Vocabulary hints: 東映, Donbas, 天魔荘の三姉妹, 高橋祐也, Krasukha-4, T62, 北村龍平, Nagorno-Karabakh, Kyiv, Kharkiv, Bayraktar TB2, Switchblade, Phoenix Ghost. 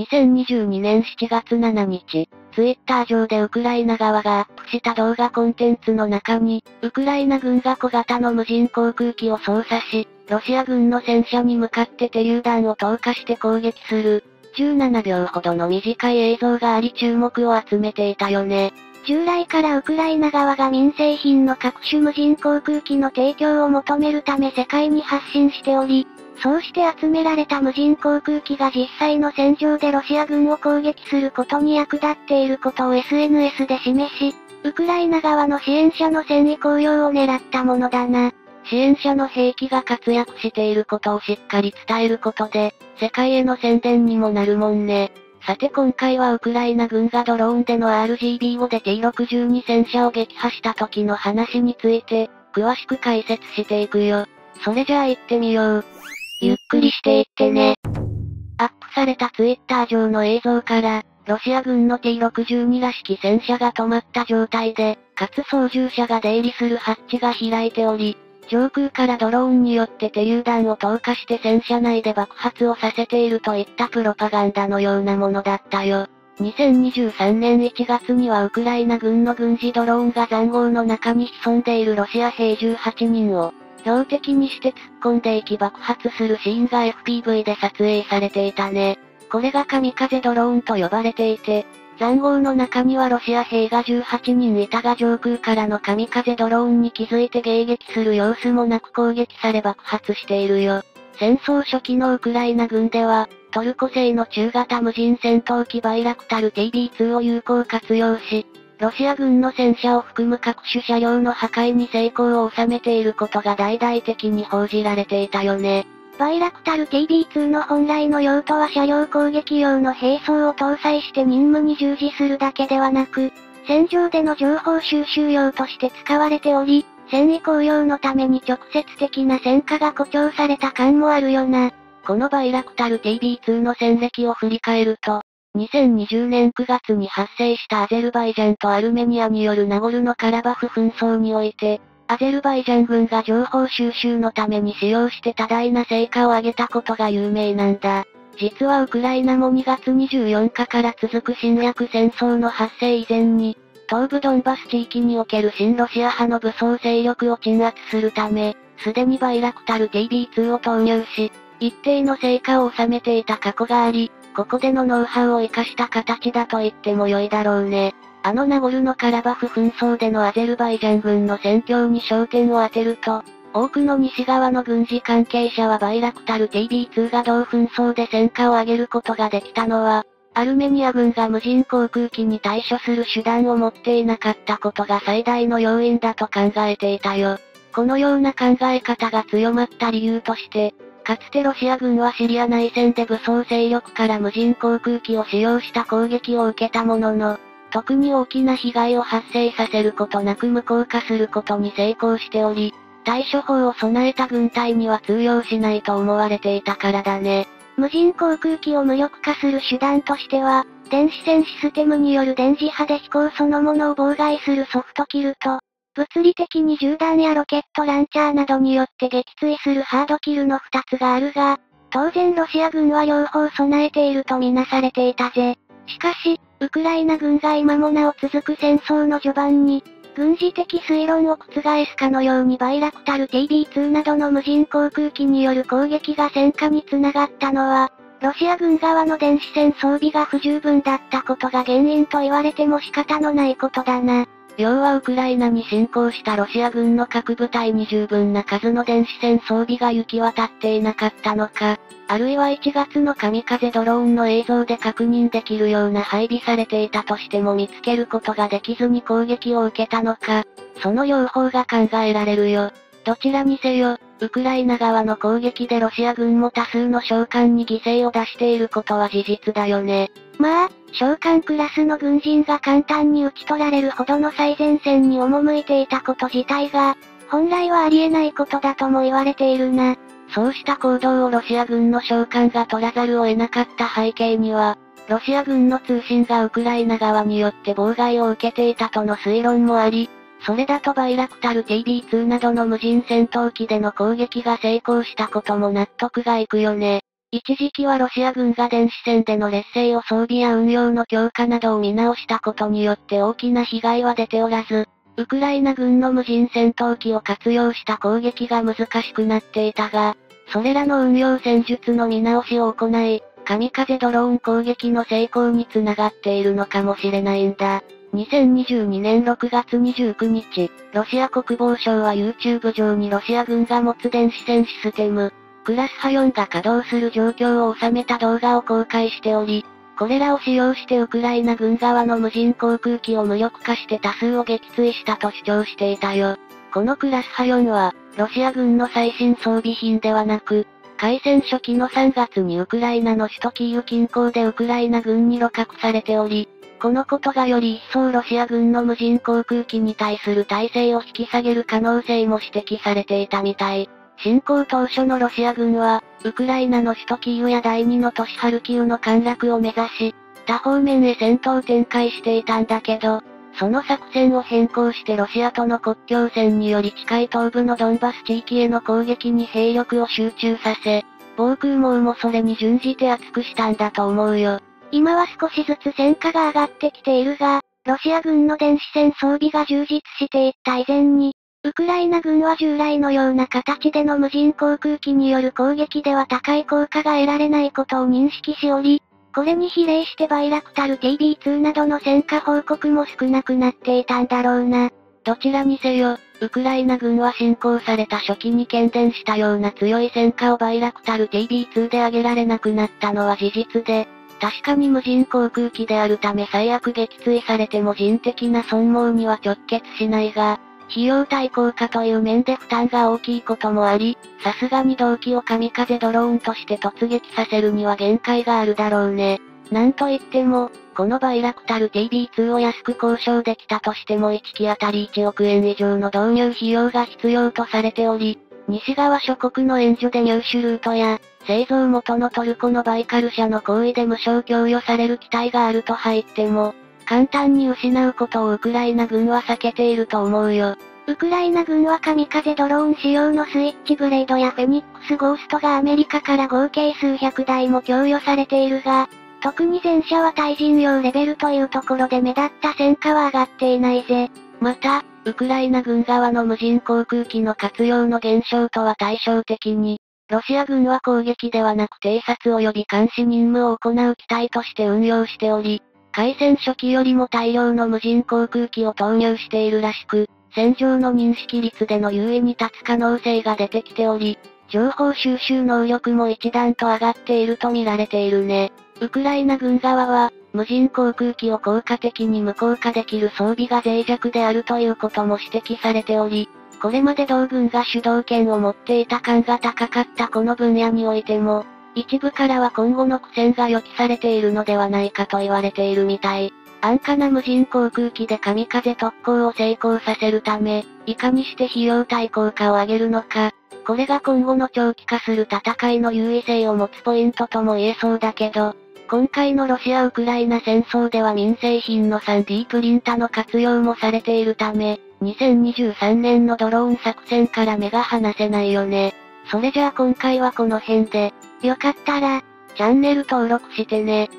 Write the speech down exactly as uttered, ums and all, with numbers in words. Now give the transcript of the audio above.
にせんにじゅうにねんしちがつななにち、ツイッター上でウクライナ側がアップした動画コンテンツの中に、ウクライナ軍が小型の無人航空機を操作し、ロシア軍の戦車に向かって手榴弾を投下して攻撃する、じゅうななびょうほどの短い映像があり注目を集めていたよね。従来からウクライナ側が民生品の各種無人航空機の提供を求めるため世界に発信しており、そうして集められた無人航空機が実際の戦場でロシア軍を攻撃することに役立っていることを エスエヌエス で示し、ウクライナ側の支援者の戦意高揚を狙ったものだな。支援者の兵器が活躍していることをしっかり伝えることで、世界への宣伝にもなるもんね。さて今回はウクライナ軍がドローンでの アールジービー で ティーろくじゅうに 戦車を撃破した時の話について、詳しく解説していくよ。それじゃあ行ってみよう。ゆっくりしていってね。アップされたツイッター上の映像から、ロシア軍の ティーろくじゅうに らしき戦車が止まった状態で、かつ操縦者が出入りするハッチが開いており、上空からドローンによって手榴弾を投下して戦車内で爆発をさせているといったプロパガンダのようなものだったよ。にせんにじゅうさんねんいちがつにはウクライナ軍の軍事ドローンが塹壕の中に潜んでいるロシア兵じゅうはちにんを標的にして突っ込んでいき爆発するシーンが エフピーブイ で撮影されていたね。これが神風ドローンと呼ばれていて、塹壕の中にはロシア兵がじゅうはちにんいたが上空からの神風ドローンに気づいて迎撃する様子もなく攻撃され爆発しているよ。戦争初期のウクライナ軍では、トルコ製の中型無人戦闘機バイラクタル ティービーツー を有効活用し、ロシア軍の戦車を含む各種車両の破壊に成功を収めていることが大々的に報じられていたよね。バイラクタル ティービーツー の本来の用途は車両攻撃用の兵装を搭載して任務に従事するだけではなく、戦場での情報収集用として使われており、戦意高揚のために直接的な戦果が誇張された感もあるよな。このバイラクタル ティービーツー の戦歴を振り返ると、にせんにじゅうねんくがつに発生したアゼルバイジャンとアルメニアによるナゴルノカラバフ紛争において、アゼルバイジャン軍が情報収集のために使用して多大な成果を上げたことが有名なんだ。実はウクライナもにがつにじゅうよっかから続く侵略戦争の発生以前に、東部ドンバス地域における親ロシア派の武装勢力を鎮圧するため、すでにバイラクタル ティービーツー を投入し、一定の成果を収めていた過去があり、ここでのノウハウを活かした形だと言っても良いだろうね。あのナゴルノカラバフ紛争でのアゼルバイジャン軍の戦況に焦点を当てると、多くの西側の軍事関係者はバイラクタル ティービーツー が同紛争で戦果を上げることができたのは、アルメニア軍が無人航空機に対処する手段を持っていなかったことが最大の要因だと考えていたよ。このような考え方が強まった理由として、かつてロシア軍はシリア内戦で武装勢力から無人航空機を使用した攻撃を受けたものの、特に大きな被害を発生させることなく無効化することに成功しており、対処法を備えた軍隊には通用しないと思われていたからだね。無人航空機を無力化する手段としては、電子戦システムによる電磁波で飛行そのものを妨害するソフトキルと、物理的に銃弾やロケットランチャーなどによって撃墜するハードキルのふたつがあるが、当然ロシア軍は両方備えているとみなされていたぜ。しかし、ウクライナ軍が今もなお続く戦争の序盤に、軍事的推論を覆すかのようにバイラクタル ティービーツー などの無人航空機による攻撃が戦果につながったのは、ロシア軍側の電子戦装備が不十分だったことが原因と言われても仕方のないことだな。要はウクライナに侵攻したロシア軍の各部隊に十分な数の電子戦装備が行き渡っていなかったのか、あるいはいちがつの神風ドローンの映像で確認できるような配備されていたとしても見つけることができずに攻撃を受けたのか、その両方が考えられるよ。どちらにせよ、ウクライナ側の攻撃でロシア軍も多数の将官に犠牲を出していることは事実だよね。まあ、将官クラスの軍人が簡単に討ち取られるほどの最前線に赴いていたこと自体が、本来はありえないことだとも言われているな。そうした行動をロシア軍の将官が取らざるを得なかった背景には、ロシア軍の通信がウクライナ側によって妨害を受けていたとの推論もあり、それだとバイラクタル ティービーツー などの無人戦闘機での攻撃が成功したことも納得がいくよね。一時期はロシア軍が電子戦での劣勢を装備や運用の強化などを見直したことによって大きな被害は出ておらず、ウクライナ軍の無人戦闘機を活用した攻撃が難しくなっていたが、それらの運用戦術の見直しを行い、神風ドローン攻撃の成功につながっているのかもしれないんだ。にせんにじゅうにねんろくがつにじゅうくにち、ロシア国防省は YouTube 上にロシア軍が持つ電子戦システム、クラスハよんが稼働する状況を収めた動画を公開しており、これらを使用してウクライナ軍側の無人航空機を無力化して多数を撃墜したと主張していたよ。このクラスハよんは、ロシア軍の最新装備品ではなく、開戦初期のさんがつにウクライナの首都キーウ近郊でウクライナ軍に露獲されており、このことがより一層ロシア軍の無人航空機に対する態勢を引き下げる可能性も指摘されていたみたい。侵攻当初のロシア軍は、ウクライナの首都キーウや第二の都市ハルキウの陥落を目指し、多方面へ戦闘を展開していたんだけど、その作戦を変更してロシアとの国境線により近い東部のドンバス地域への攻撃に兵力を集中させ、防空網もそれに準じて厚くしたんだと思うよ。今は少しずつ戦果が上がってきているが、ロシア軍の電子戦装備が充実していった以前に、ウクライナ軍は従来のような形での無人航空機による攻撃では高い効果が得られないことを認識しおり、これに比例してバイラクタル ティービーツー などの戦果報告も少なくなっていたんだろうな。どちらにせよ、ウクライナ軍は侵攻された初期に喧伝したような強い戦果をバイラクタル ティービーツー で上げられなくなったのは事実で、確かに無人航空機であるため最悪撃墜されても人的な損耗には直結しないが、費用対効果という面で負担が大きいこともあり、さすがに同機を神風ドローンとして突撃させるには限界があるだろうね。なんといっても、このバイラクタル ティービーツー を安く交渉できたとしてもいちきあたりいちおくえん以上の導入費用が必要とされており、西側諸国の援助で入手ルートや、製造元のトルコのバイカル社の行為で無償供与される機体があると入っても、簡単に失うことをウクライナ軍は避けていると思うよ。ウクライナ軍は神風ドローン仕様のスイッチブレードやフェニックスゴーストがアメリカから合計数百台も供与されているが、特に前者は対人用レベルというところで目立った戦果は上がっていないぜ。また、ウクライナ軍側の無人航空機の活用の減少とは対照的に、ロシア軍は攻撃ではなく偵察及び監視任務を行う機体として運用しており、開戦初期よりも大量の無人航空機を投入しているらしく、戦場の認識率での優位に立つ可能性が出てきており、情報収集能力も一段と上がっていると見られているね。ウクライナ軍側は、無人航空機を効果的に無効化できる装備が脆弱であるということも指摘されており、これまで同軍が主導権を持っていた感が高かったこの分野においても、一部からは今後の苦戦が予期されているのではないかと言われているみたい。安価な無人航空機で神風特攻を成功させるため、いかにして費用対効果を上げるのか、これが今後の長期化する戦いの優位性を持つポイントとも言えそうだけど、今回のロシア・ウクライナ戦争では民生品の スリーディー プリンタの活用もされているため、にせんにじゅうさんねんのドローン作戦から目が離せないよね。それじゃあ今回はこの辺で、よかったら、チャンネル登録してね。